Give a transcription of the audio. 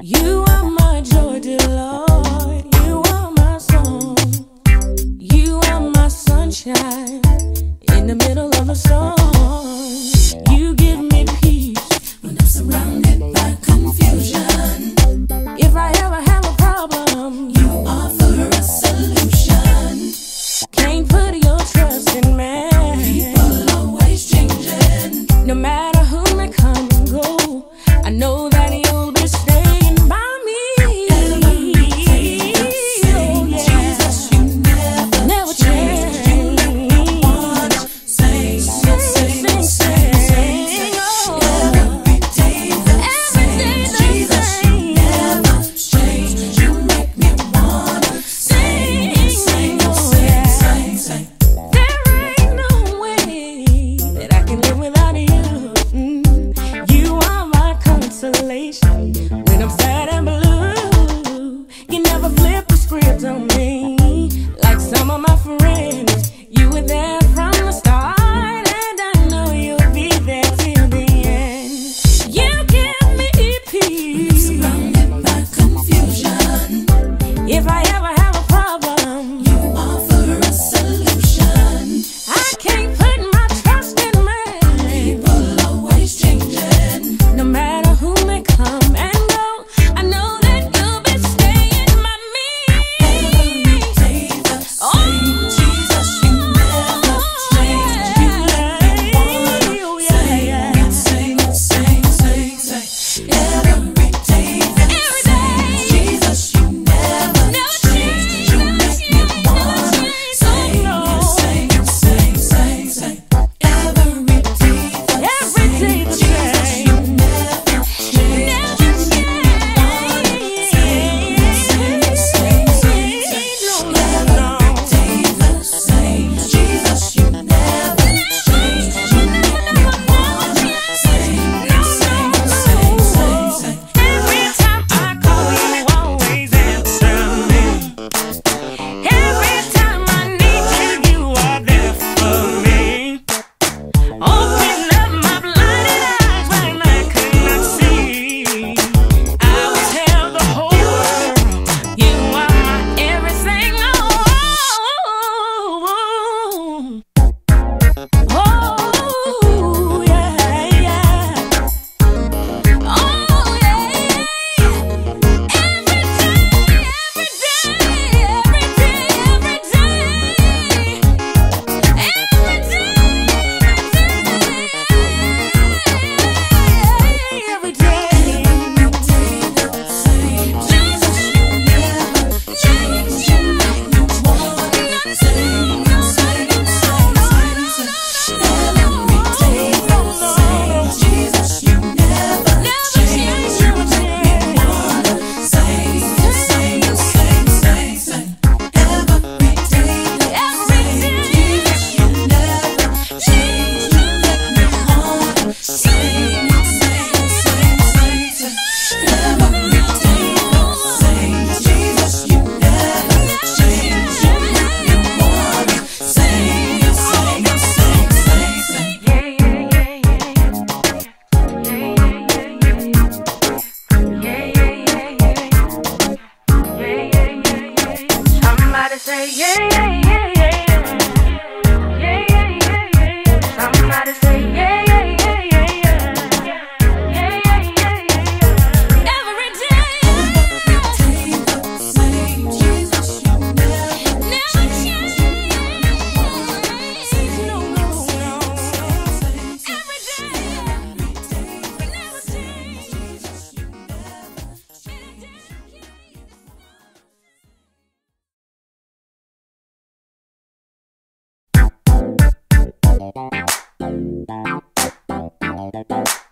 You are my joy, dear Lord. You are my song. You are my sunshine in the middle of a storm. You give me peace when I'm surrounded by confusion. If I ever have a problem, you offer a solution. Can't put your trust in man. People always changing. No matter who may come and go, I know that you'll be staying. When I'm sad and blue, you never flip the script on me. Like some of my friends, you were there from the start, and I know you'll be there till the end. You give me peace, surrounded by confusion. If I ever have a problem, you offer a solution. I can't put my trust in man. People always changing. No matter who may come and go, I know that you'll be staying by me. Every day the same. Oh, Jesus, you never change. You make me wanna sing, sing, sing, sing, sing. Every day the same. Jesus, you never change. You make me wanna sing, sing, sing, sing, sing. Every day the same. Bye.